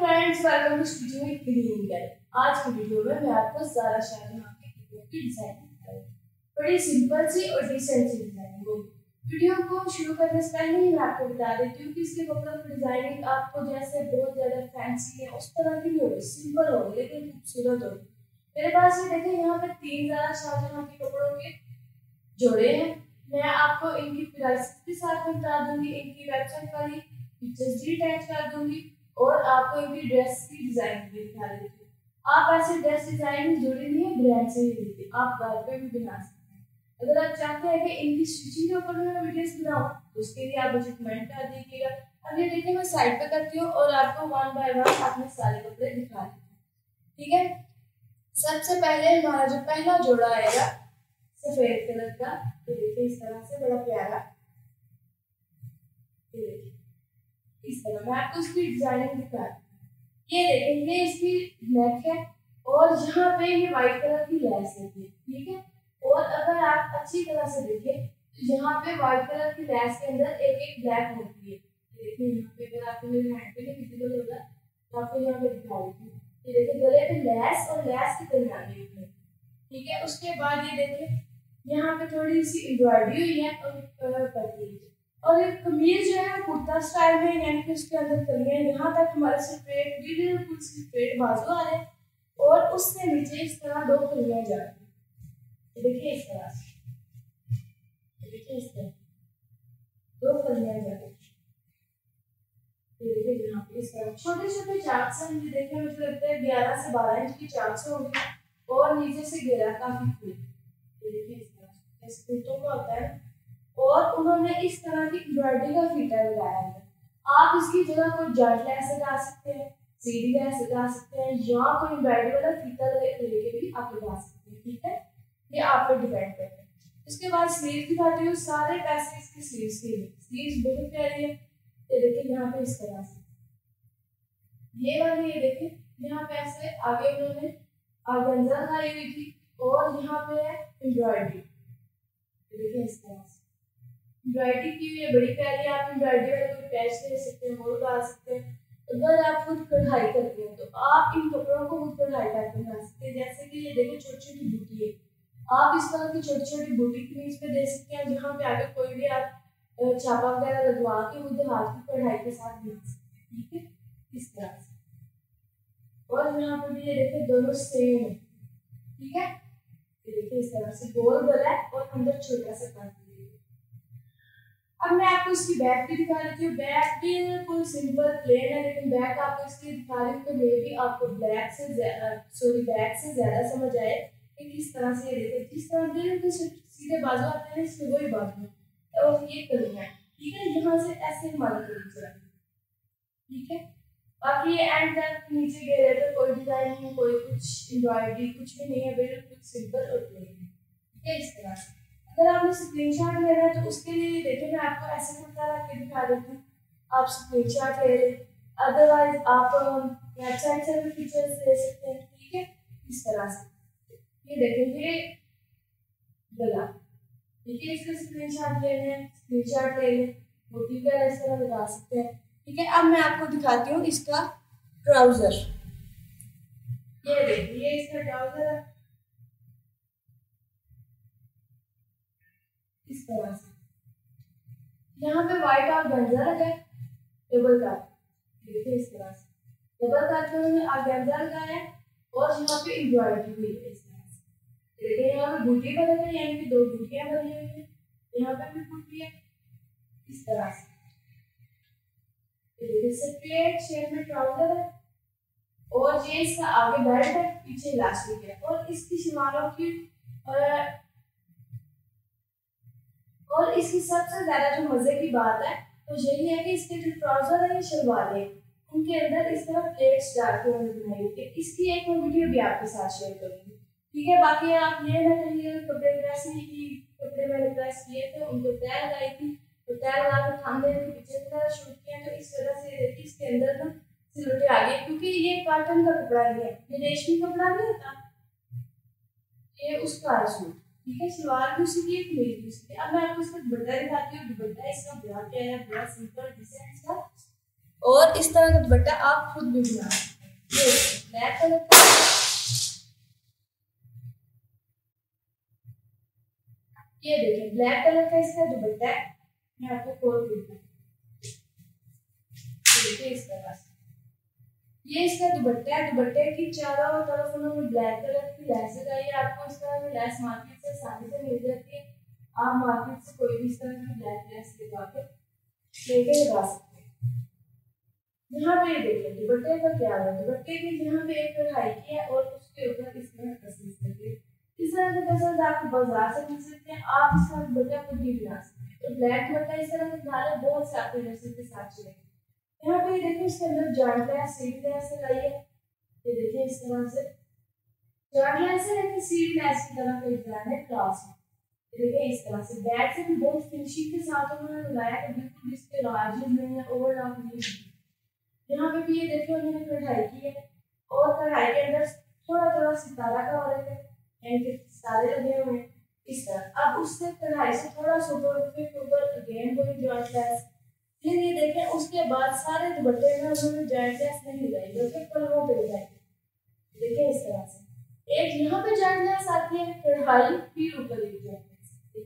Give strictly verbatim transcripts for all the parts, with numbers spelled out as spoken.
Friends welcome to video green guide. आज की video में मैं आपको सारा शायराना के वीडियो की डिजाइन बताऊंगी, बड़ी सिंपल सी और डिसेंट सी डिजाइन होगी। वीडियो को शुरू करने से पहले ही मैं आपको बता देती हूं कि इसके कपड़ों की डिजाइनिंग आपको जैसे बहुत ज्यादा फैंसी है उस तरह की होगी, सिंपल होगी लेकिन खूबसूरत होगी। मेरे पास ये देखिए यहाँ पे तीन सारा शाहजहां के कपड़ों के जोड़े हैं। मैं आपको इनकी प्राइस के साथ बता दूंगी, इनकी वेबसाइट वाली पिक्चर्स भी अटैच कर दूंगी और आपको इनकी ड्रेस की डिजाइन भी दिखा देती हूँ। आप ऐसे ड्रेस डिजाइन जुड़ी नहीं है, ब्रांड से ही देती, आप घर पे भी बना सकते हैं। अगर आप चाहते हैं कि इनकी स्टिचिंग के ऊपर मैं वीडियोस बनाऊँ तो उसके लिए आप मुझे कमेंट कर दीजिएगा। अब ये देखिए मैं साइड पे करती हूँ और आपको वन बाय वन अपने सारे कपड़े दिखा देती हूँ, ठीक है। सबसे पहले हमारा जो पहला जोड़ा आएगा सफेद कलर का, तो देखिए इस तरह से बड़ा प्यारा, इस तरह मैं आपको इसकी डिजाइनिंग दिखा रही हूँ। ये देखें ये इसकी नेक है और यहाँ पे ये वाइट कलर की लैस लगी है, ठीक है। और अगर आप अच्छी तरह से देखें तो यहाँ पे वाइट कलर की लैस के अंदर एक एक ब्लैक होती है। देखिए यहाँ पे अगर आपको मेरे हैंड पे नहीं विजिबल होगा तो आपको यहाँ पे दिखा देती हूँ। ये देखिए गले पे लैस और लैस के दरमियान में, ठीक है। उसके बाद ये देखें यहाँ पे थोड़ी सी एम्ब्रॉयडरी हुई है और पतली है। और ये कमीज जो है कुर्ता स्टाइल में, यानी कि उसके अंदर कलियाँ यहाँ तक हमारे स्ट्रेट बिल्कुल स्ट्रेट बाजू आ रहे हैं और उससे नीचे इस तरह दो कलियाँ जा रही। देखिए इस तरह से, देखिए इस तरह दो कलियाँ जा रही। देखिए यहाँ पे इस तरह छोटे छोटे चाक से मुझे देखने में लगता है ग्यारह से बारह इंच की चाक से होगी और नीचे से घेरा काफी खुला। देखिए इस तरह इस कुर्तों का होता है और उन्होंने इस तरह की एम्ब्रॉयडरी का फीता लगाया है। आप इसकी जगह कोई जॉट लैस लगा सकते हैं, सीढ़ी लैस लगा सकते हैं या कोई एम्ब्रॉयडरी वाला फीता लेके भी आप लगा सकते हैं, ठीक है। ये आप पे डिपेंड करता है। उसके बाद स्लीव दिखाती हूँ, सारे पैसे इसके स्लीव्स के लिए। स्लीव्स बहुत प्यारी है, ये देखिए यहाँ पे इस तरह से ये वाली, ये देखिए यहाँ पे ऐसे आगे उन्होंने ऑर्गेन्जा लगाई हुई थी और यहाँ पे है एम्ब्रॉयडरी, देखिए इस तरह से एम्ब्रॉयडरी की हुई है, बड़ी प्यारी। आप एम्ब्रॉयडरी वाले कोई पैच ले सकते हैं, मोल लगा सकते हैं। अगर आप खुद कढ़ाई करते हैं तो आप इन कपड़ों को खुद कढ़ाई करके बना सकते हैं। जैसे कि ये देखिए छोटी छोटी बूटी है, आप इस तरह की छोटी छोटी बूटी कमीज पे दे सकते हैं जहाँ पे आगे कोई भी आप छापा वगैरह लगवा के उधर हाथ की कढ़ाई के साथ बना सकते हैं, ठीक है, इस तरह से। और यहाँ पर भी ये देखिए दोनों सेम है, ठीक है। ये देखिए इस तरह से गोल गला और अंदर छोटा सा काट। अब मैं आपको इसकी बैक भी दिखा देती हूँ। बैक बिल्कुल सिंपल प्लेन है लेकिन बैक आपको इसकी दिखा रही हूँ तो मे भी आपको ब्लैक से सॉरी बैक से ज्यादा समझ आए कि किस तरह से ये देखिए जिस तरह बिल्कुल सीधे बाजू आते हैं इसके वही बाजू और ये कलियाँ है, ठीक है। यहाँ से ऐसे हमारे कलियाँ, ठीक है। बाकी ये एंड तक नीचे घेरे तो कोई डिजाइन नहीं, कोई कुछ एम्ब्रॉयडरी कुछ भी नहीं है, बिल्कुल सिंपल और प्लेन है, ठीक है, इस तरह से। अगर आपने स्क्रीनशॉट लेना है तो उसके लिए देखिए मैं आपको ऐसे कुर्ता रख के दिखा देती हूँ, आप स्क्रीनशॉट ले लें। अदरवाइज आप वेबसाइट से भी फीचर्स ले सकते हैं, ठीक है, इस तरह से। ये देखेंगे गला, ठीक है, इसका स्क्रीनशॉट ले लें, स्क्रीनशॉट ले लें। मोटी का इस तरह लगा सकते हैं, ठीक है। अब मैं आपको दिखाती हूँ इसका ट्राउजर। ये देखिए ये इसका ट्राउजर है इस तरह से, यहाँ पे वाइट और ऑर्गेन्जा लगा है, डबल काट, देखिए इस तरह से डबल काट में उन्होंने ऑर्गेन्जा लगाया है और यहाँ पे एम्ब्रॉयडरी हुई है इस तरह से। देखिए यहाँ पे बूटी बनी है, यानी कि दो बूटियाँ बनी हुई है, यहाँ पे भी बूटी है इस तरह से। देखिए स्ट्रेट शेप में ट्राउजर है और ये इसका आगे बेल्ट है, पीछे इलास्टिक है और इसकी शिमालों की और और इसकी सबसे ज्यादा जो मजे की बात है वो तो यही है कि इसके जो ट्राउजर है या शलवार है उनके अंदर इस तरह प्लेट्स डाल के बनाई होती है। इसकी एक मैं वीडियो भी आपके साथ शेयर करूंगी, ठीक है। बाकी आप ये ना कहिए कपड़े प्रेस नहीं की, कपड़े मैंने प्रेस किए थे, उनको तय लगाई थी तो तय लगा के थामे की पिक्चर वगैरह शूट किया तो इस वजह से इसके अंदर ना सिलवटे आ गए, क्योंकि ये कॉटन का कपड़ा ही है, ये रेशमी कपड़ा नहीं होता, ये उसका सूट, ठीक है। सलवार भी उसी की, कमीज भी उसी की। अब मैं आपको इसका दुपट्टा दिखाती हूँ। दुपट्टा इसका बड़ा प्यारा, बड़ा सिंपल डिसेंट सा और इस तरह का दुपट्टा आप खुद भी बना ये ब्लैक कलर का ये देखिए ब्लैक कलर का इसका दुपट्टा है। मैं आपको खोल देता हूं देखिए इस तरह से ये इसका दुपट्टा है। दुपट्टे की चारों तरफ उन्होंने ब्लैक कलर की लैस लगाई है। आपको इस तरह की लैस मार्केट से शादी से मिल जाती है। आप मार्केट से कोई भी इस तरह की ब्लैक लैस लगा के लेके लगा सकते हैं। यहाँ पे देखिए दुपट्टे का क्या है, दुपट्टे की यहाँ पे एक कढ़ाई की है और उसके ऊपर इस तरह तस्वीर करके इस तरह के तस्वीर आप बाजार से मिल सकते हैं। आप इसका दुपट्टा खुद भी बना सकते हैं। तो ब्लैक दुपट्टा इस तरह का धागा बहुत साफ रेशम के साथ चलेगा। यहाँ पे देखिए इसके अंदर जॉइंट लैस सीड लैस लगाई है। ये देखिए इस तरह से जॉइंट लैस है लेकिन सीड लैस की तरह कोई ब्रांड है क्लास में। देखिए इस तरह से बैक से भी बहुत फिनिशिंग के साथ उन्होंने लगाया है। बिल्कुल इसके राज नहीं है ओवर लॉक नहीं है। यहाँ पे भी ये देखिए उन्होंने कढ़ाई की है और कढ़ाई के अंदर थोड़ा थोड़ा सितारा का वर्क है, यानी कि सितारे लगे हुए हैं इस तरह। अब उससे कढ़ाई से थोड़ा सुपर के ऊपर अगेन वही जॉइंट लैस। फिर ये देखें उसके बाद सारे दुपट्टे में उन्होंने जॉइंट लैस नहीं लगाई बल्कि पलवों पे लगाई। देखिए इस तरह से एक यहाँ पे जॉइंट लैस आती है कढ़ाई फिर ऊपर एक जॉइंट लैस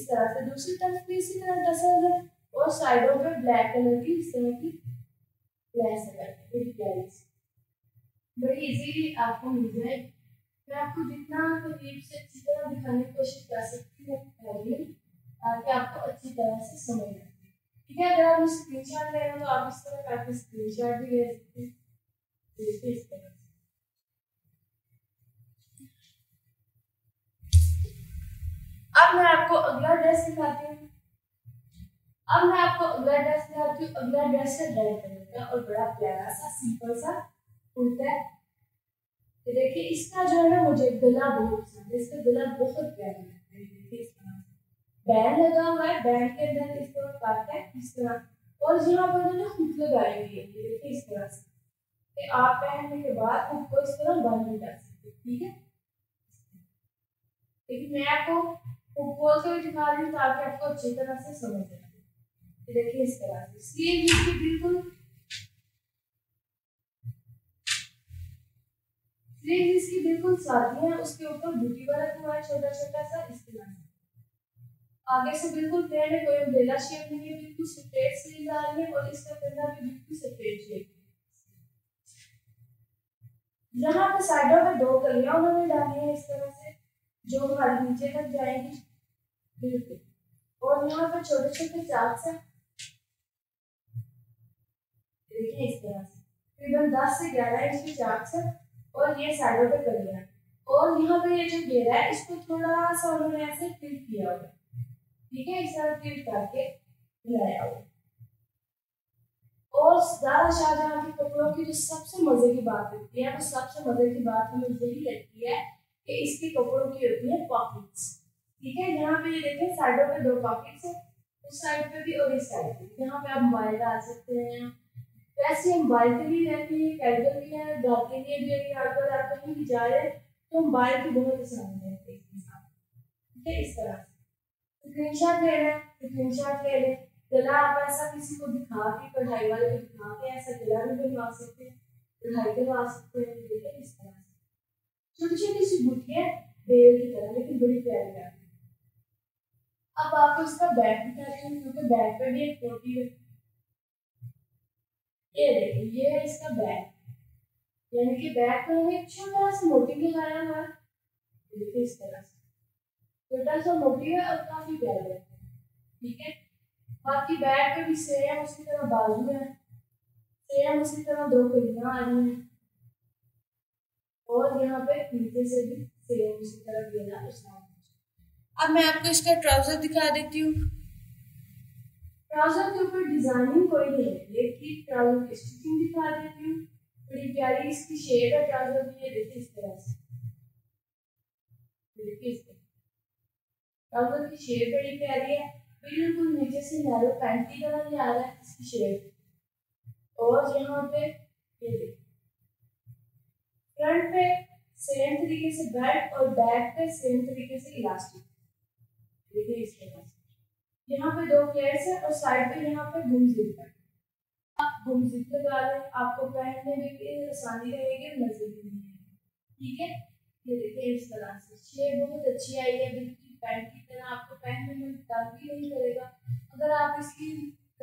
इस तरह से दूसरी तरफ भी इसी तरह टसल है और साइडों पर ब्लैक कलर की इस तरह की बड़ी इजीली आपको मिल जाएगी। मैं आपको जितना करीब से अच्छी तरह दिखाने की कोशिश कर सकती हूँ ताकि आपको अच्छी तरह से समझ आए। ठीक है, अगर आप स्क्रीन शॉट ले रहे हो तो आप इस तरह का स्क्रीन शॉट भी ले सकते हैं। देखिए इस तरह अब मैं आपको अगला ड्रेस दिखाती हूँ। अब मैं आपको अगला ड्रेस दिखाती हूँ। अगला ड्रेस है रेड कलर का और बड़ा प्यारा सा सिंपल सा कुर्ता है। देखिए इसका जो है मुझे गला बहुत पसंद है। इसका गला बहुत प्यारा लगता है। देखिए इसका बैंड लगा हुआ है, बैंड के अंदर इस तरह काट है इस तरह और यहाँ पर उन्होंने हुक लगाई हुई है। देखिए इस तरह से आप पहनने के बाद हुक को इस तरह बंद नहीं कर सकते। ठीक है, लेकिन मैं आपको हुक खोल के दिखा रही हूँ ताकि आपको अच्छी तरह से समझ आए। देखिए इस तरह से स्लीव इसकी बिल्कुल स्लीव इसकी बिल्कुल सादी है। उसके ऊपर बूटी वर्क हुआ है छोटा छोटा सा इस तरह से आगे से बिल्कुल प्लेन है, कोई अम्ब्रेला शेप नहीं है, बिल्कुल स्ट्रेट स्लीव आ रही है और इसका कंधा भी बिल्कुल स्ट्रेट शेप। यहाँ पे साइडों में दो कलियां उन्होंने डाली है इस तरह से जो हमारे नीचे तक जाएंगी बिल्कुल और यहाँ पर छोटे छोटे चार्ट्स हैं। देखिए इस तरह से करीबन दस से ग्यारह इंच के चार्ट्स हैं और ये साइडों पे कलियां और यहाँ पे ये जो घेरा है इसको थोड़ा सा उन्होंने ऐसे टिल्ट किया हुआ है। ठीक है, इस तरह टिल्ट करके लगाया हुआ और ज्यादा शाहजहां के कपड़ों की जो सबसे मजे की बात होती है वो तो सबसे मजे की बात हमें यही लगती है कि इसके कपड़ों की होती है पॉकेट्स। ठीक है, यहाँ पे ये देखें साइडों पे दो पॉकेट्स हैं, उस साइड पे भी और इस साइड पे भी। यहाँ पे आप मोबाइल डाल सकते हैं, वैसे मोबाइल के लिए रहती है, कैजुअल भी है, जॉब के लिए भी है। अगर आप कहीं जा रहे हैं तो मोबाइल की बहुत आसानी रहती है इसके साथ। ठीक है, इस तरह से स्क्रीन शॉट ले लें स्क्रीन शॉट ले लें गला आप ऐसा किसी को दिखा के कढ़ाई वाले को दिखा के ऐसा गला भी बनवा सकते हैं, कढ़ाई करवा सकते हैं। ठीक है, इस तरह से छोटी छोटी सी बूटी है बेल की तरह लेकिन बड़ी प्यारी लगती है। अब आपको इसका बैग दिखा रही हूँ क्योंकि बैग पे भी एक कोटी है। ये देखिए ये है इसका बैग, यानी कि बैग पे हमें छोटा सा मोटी भी लगाया हुआ है। देखिए इस तरह से छोटा सा मोटी है और काफी प्यारा है। ठीक है, बाकी बैग पे भी सेम उसकी तरह बाजू है, सेम उसकी तरह दो कलियां आ रही हैं और यहाँ पे नीचे से भी सेम उसी तरह बेला उसका। अब मैं आपको इसका ट्राउजर दिखा देती हूँ। ट्राउजर के ऊपर डिजाइनिंग कोई नहीं है लेकिन ट्राउजर की स्टिचिंग दिखा देती हूँ। बड़ी प्यारी इसकी शेड है ट्राउजर की। देखिए इस तरह से ट्राउजर की शेड बड़ी प्यारी है, बिल्कुल नीचे से नैरो पैंट की तरह ही आ रहा है इसकी शेड। और यहाँ पे ये फ्रंट पे सेम तरीके से बेल्ट और बैक पे सेम तरीके से इलास्टिक। देखिए इस तरह से यहाँ पे दो फ्लेयर्स है और साइड पे यहाँ पे गुंज दिखता है। हम जिद लगा रहे हैं, आपको पहनने में भी आसानी रहेगी, मजे भी नहीं है। ठीक है, ये देखिए इस तरह से शेप बहुत अच्छी आई है, बिल्कुल पैंट की तरह, आपको पहनने में दाग भी नहीं करेगा। अगर आप इसकी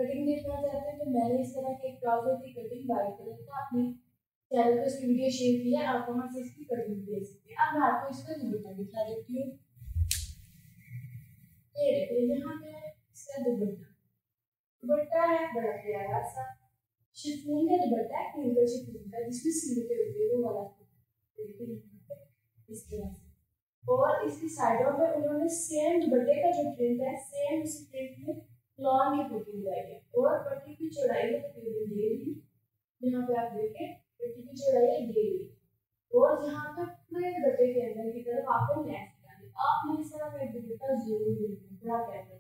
कटिंग देखना चाहते हैं तो मैंने इस तरह के ट्राउजर की कटिंग बाई करें तो आपने चैनल पर उसकी वीडियो शेयर किया, आप वहाँ से इसकी कटिंग दे सकते हैं। अब मैं आपको इसका दुपट्टा दिखा देती हूँ। ये देखिए यहाँ पे इसका दुपट्टा दुपट्टा है बड़ा प्यारा सा शिफॉन का दुपट्टा है, प्योर शिफॉन का, जिसमें सिलते होते हैं वो वाला। देखिए इस तरह से, और इसकी साइडों में उन्होंने सेम दुपट्टे का जो प्रिंट है सेम उस प्रिंट में लॉन्ग की पट्टी लगाई है, और पट्टी की चौड़ाई है डेढ़ इंच। यहाँ पे आप देखें पट्टी की चौड़ाई है डेढ़ इंच, और यहाँ पे पूरे दुपट्टे के अंदर की तरफ आपको नेट लगानी। आपने इस तरह का दुपट्टा जरूर लेना है।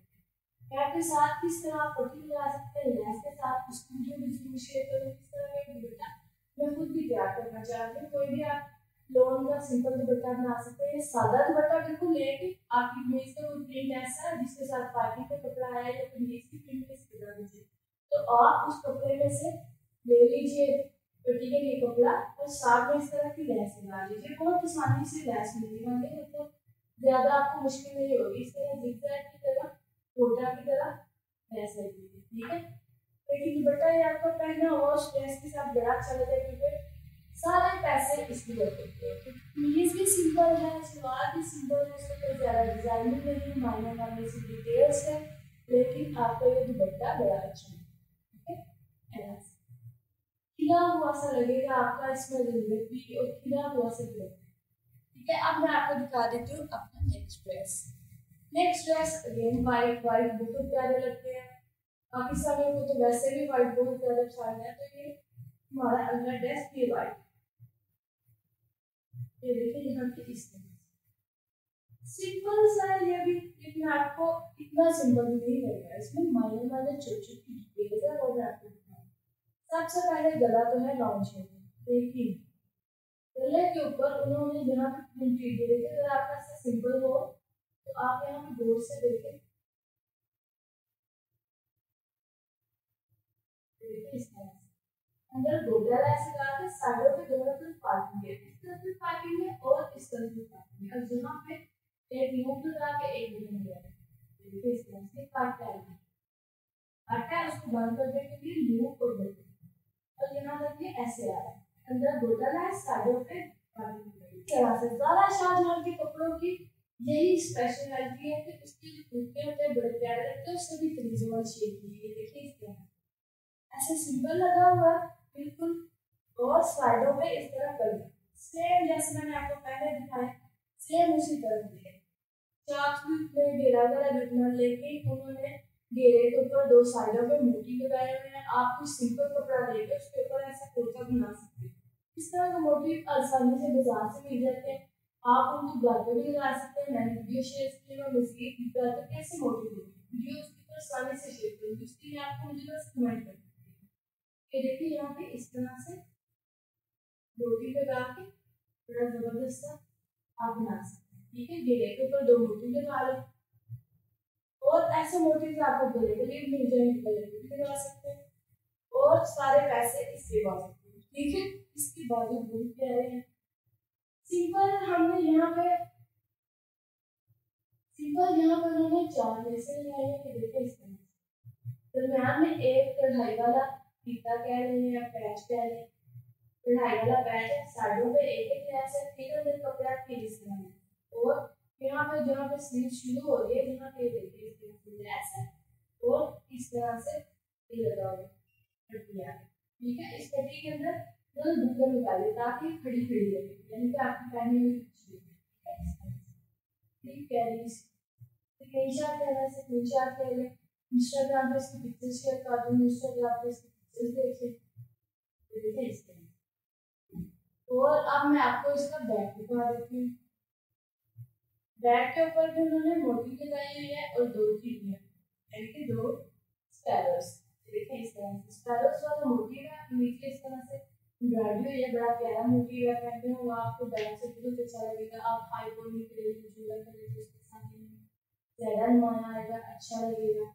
कैप के साथ किस तरह आप पट्टी लगा सकते हैं, लेस के साथ स्टूडियो भी जरूर शेयर करूँ। किस तरह का दुपट्टा मैं खुद भी तैयार करना चाहती हूँ। कोई भी आप लॉन का सिंपल दुपट्टा बना सकते हैं, सादा दुपट्टा बिल्कुल लेके आपकी मेज का कोई प्रिंट ऐसा जिसके साथ पार्टी का कपड़ा है या फिर मेज की प्रिंट किस तरह लीजिए तो आप उस कपड़े में से ले लीजिए पट्टी के लिए कपड़ा, और साथ में इस तरह की लैस लगा लीजिए। बहुत आसानी से लैस मिलती है, मतलब ज़्यादा आपको मुश्किल नहीं होगी। इस तरह जिगजैग की तरह कोटा की तरह ऐसा ही, ठीक है। लेकिन दुपट्टा ये आपका पहनना और ड्रेस के साथ बड़ा अच्छा लगता है, क्योंकि सारे पैसे इसकी लगते हैं। मीज भी सिंपल है, सलवार भी सिंपल है, उसमें कोई ज़्यादा डिजाइनिंग नहीं है, मायने मायने से डिटेल्स है, लेकिन आपका ये दुपट्टा बड़ा अच्छा है, ठीक है। खिला हुआ सा लगेगा आपका इसमें रिजल्ट भी, और खिला हुआ सा लगेगा, ठीक है। अब मैं आपको दिखा देती हूँ अपना next dress. Next dress again white white बहुत प्यारे लगते हैं, पाकिस्तानियों को तो वैसे भी वाइट बहुत प्यारा पसंद है। तो ये हमारा अगला ड्रेस भी वाइट, ये देखिए यहाँ पे इस तरह सिंपल सा है ये भी, लेकिन आपको इतना सिंपल नहीं लगेगा, इसमें माइनर माइनर छोटी छोटी डिटेल्स है। और आपको सबसे पहले गला तो है लॉन्ग शेप, देखिए गले के ऊपर उन्होंने यहाँ पे प्रिंटेड दे रखी है। अगर आपका सिंपल हो तो आप यहाँ दूर से देखें, इस तरह अंदर गोटा ऐसे लगा के साइडों पे दोनों तरफ पार्किंग है, इस तरफ भी पार्किंग है और इस तरफ भी पार्किंग है, और जहाँ पे एक लूप लगा के एक बन गया है। देखिए इस तरह से काटा है, काटा है उसको बंद करने के लिए लूप और बंद, और यहाँ तक ये ऐसे आ रहा है, अंदर गोटा है साइडों पे पार्किंग है। इस तरह से ज़्यादा शाहजहां के कपड़ों की यही स्पेशलिटी है कि उसके जो कुर्ते होते हैं बड़े प्यारे लगते हैं, उससे भी त्रिजोन शेप दिए। देखिए इस तरह ऐसे सिंपल लगा हुआ बिल्कुल, और साइडों पे इस तरह कर सेम जैसे मैंने आपको पहले दिखाया सेम उसी तरह दिया। चाक में घेरा वाला बटन लेके उन्होंने घेरे के ऊपर दो साइडों पे मोती लगाए हुए हैं। आप कुछ सिंपल कपड़ा लेके उसके ऊपर ऐसा कुर्ता बना सकते हैं। इस तरह का मोती आसानी से बाजार से मिल जाते हैं, आप उनको गले भी लगा सकते हैं। मैंने वीडियो शेयर की है, मैं इसकी दिखा तो कैसे मोटिव वीडियो उसके ऊपर सामने से शेयर करूँगी, उसके लिए आपको मुझे बस कमेंट कर ये। देखिए यहाँ पे इस तरह से मोटी लगा के बड़ा जबरदस्त आप बना सकते हैं, ठीक है। घेरे के ऊपर दो मोटी लगा लें, और ऐसे मोटिव आपको गले के लिए मिल जाएंगे, गले के भी लगा सकते हैं, और सारे पैसे इससे बच सकते हैं, ठीक है। इसके बाजू बहुत प्यारे हैं, सिंपल हमने यहाँ पे सिंपल यहाँ पर उन्होंने चार लेसे लगाए हैं। देखिए इस तरह दरम्यान में एक कढ़ाई वाला फीता कह रहे हैं या पैच कह रहे हैं, कढ़ाई वाला पैच है, साइडों पे एक एक लेस है, फिर अंदर कपड़ा फिर इस तरह है, और यहाँ पे जहाँ पे स्लीव शुरू हो रही है यहाँ पे देखिए इस तरह से लेस है, और इस तरह से लगाओगे पट्टी आ गई, ठीक है। इस पट्टी के अंदर बुकल निकालिए ताकि खड़ी खड़ी लगे, यानी कि आपकी पहनने में कुछ ठीक है। इंस्टाग्राम पे इसकी पिक्चर शेयर कर दूँगी, इंस्टाग्राम पे इसकी पिक्चर्स देखिए, देखिए इस तरह। और अब मैं आपको इसका बैग दिखा देती हूँ। बैग के ऊपर भी उन्होंने मोती लगाई हुई है और दो चीजें, यानी कि दो स्पैरोस, देखिए इस तरह से स्पैरोस वाला मोती है। नीचे इस तरह से गाड़ी या बड़ा प्यारा मूवी या पहनते हुआ आपको बैग से बहुत अच्छा लगेगा। आप हाई बोल नहीं करेंगे, झूला करेंगे, उसके साथ में ज़्यादा नुमाया आएगा, अच्छा लगेगा,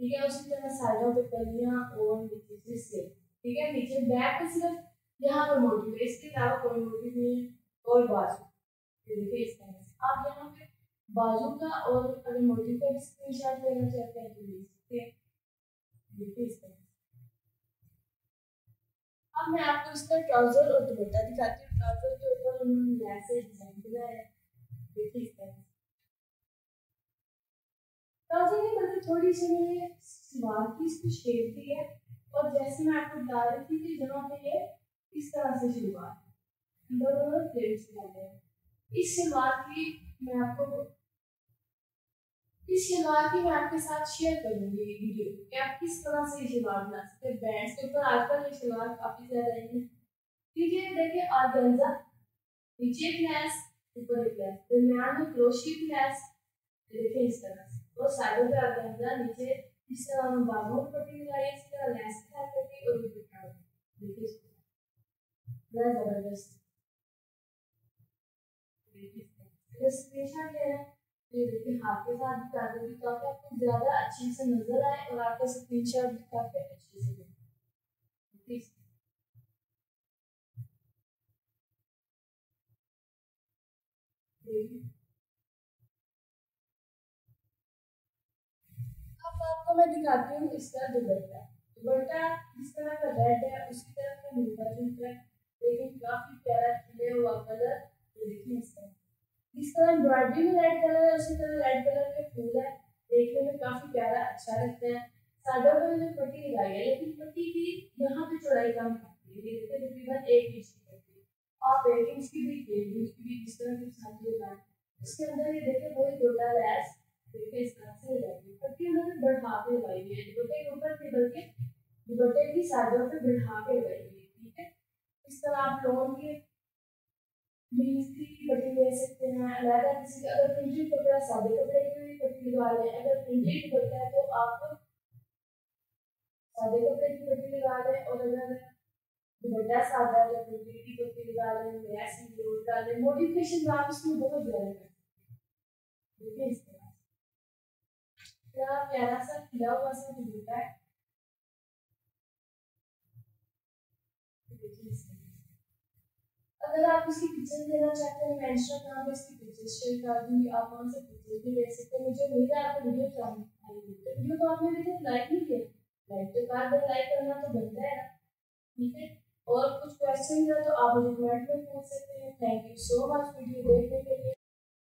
ठीक है। उसी तरह साइडों पे कलियाँ और नीचे से ठीक है। नीचे बैक सिर्फ यहाँ पर मोटिव है, इसके अलावा कोई मोटिव नहीं है। और बाजू देखिए इस तरह से आप यहाँ पे बाजू का और अगर मोटिव का स्क्रीन शॉट लेना चाहते हैं तो ले सकते हैं। देखिए इस तरह अब मैं आपको इसका ट्राउजर और दुपट्टा दिखाती हूँ। ट्राउजर के ऊपर उन्होंने लैस से डिजाइन किया है, देखिए इस तरह। ट्राउजर की मतलब थोड़ी सी मैंने सलवार की इसकी शेप दी है, और जैसे मैं आपको बता रही थी कि जहाँ पे ये इस तरह से सलवार अंदर और प्लेट्स लगाते हैं। इस सलवार की मैं आपको इस सलवार की मैं आपके साथ शेयर करूंगी वीडियो कि आप किस तरह से सलवार बना सकते हैं बैंड्स के ऊपर। आजकल ये सलवार काफ़ी ज़्यादा है, ठीक है। देखिए ऑर्गेन्जा, नीचे लेस, ऊपर लेस, दरमियान में क्रोशिएट लेस, देखिए इस तरह से, और साइडों पे ऑर्गेन्जा, नीचे इस तरह हम बाजू पट्टी लगाई, इस तरह लेस के साथ पट्टी और दुपट्टा। देखिए बड़ा जबरदस्त, देखिए स्क्रीनशॉट ले रहे हैं। ये देखिए हाथ के साथ भी काफी काफी आपको ज्यादा अच्छे से नजर आए और आपका स्क्रीनशॉट भी काफी अच्छे से दिखे। अब आपको मैं दिखाती हूँ इसका दुपट्टा। दुपट्टा जिस तरह का रेड है उसी तरह का मिलता जुलता है, लेकिन काफी प्यारा खिले हुआ कलर। ये देखिए इस तरह इस तरह एम्ब्रॉयडरी में रेड कलर है, उसी तरह रेड कलर के फूल है, देखने में काफी प्यारा अच्छा लगता है। साइडों पर मैंने पट्टी लगाई है, लेकिन पट्टी की यहाँ पे चौड़ाई कम होती है, तकरीबन एक इंच की पट्टी आप एक इंच की भी डेढ़ इंच की भी इस तरह की साइड लगाए। उसके अंदर ये देखे वही गोटा लैस, देखे इस तरह से लगाई पट्टी उन्होंने बढ़ा के लगाई है दुपट्टे के ऊपर के, बल्कि दुपट्टे की साइडों पर बढ़ा के लगाई है, ठीक है। इस तरह आप लोन के बीसती पट्टी ले सकते हैं, अलहदा किसी का अगर प्रिंटेड कपड़ा सादे कपड़े की भी पट्टी लगा लें। अगर प्रिंटेड कपड़ा है तो आप सादे कपड़े की पट्टी लगा लें, और अगर दुपट्टा सादा है तो प्रिंटेड की पट्टी लगा लें, लेस इंक्लूड कर लें। मॉडिफिकेशन आप इसमें बहुत ज़्यादा कर सकते हैं। देखिए इस तरह क्या प्यारा सा खिला हुआ सा दुपट्टा है। अगर आप इसकी पिक्चर लेना चाहते हैं मैं इंस्टाग्राम पे इसकी पिक्चर शेयर कर दूँगी, आप वहाँ से पिक्चर भी ले सकते हैं। मुझे उम्मीद है आपको वीडियो पसंद आई। तो वीडियो को आपने अभी तक लाइक नहीं किया, लाइक तो बार बार लाइक करना तो बनता है ना, ठीक है। और कुछ क्वेश्चन है तो आप मुझे कमेंट में पूछ सकते हैं। Thank you so much video देखने के लिए।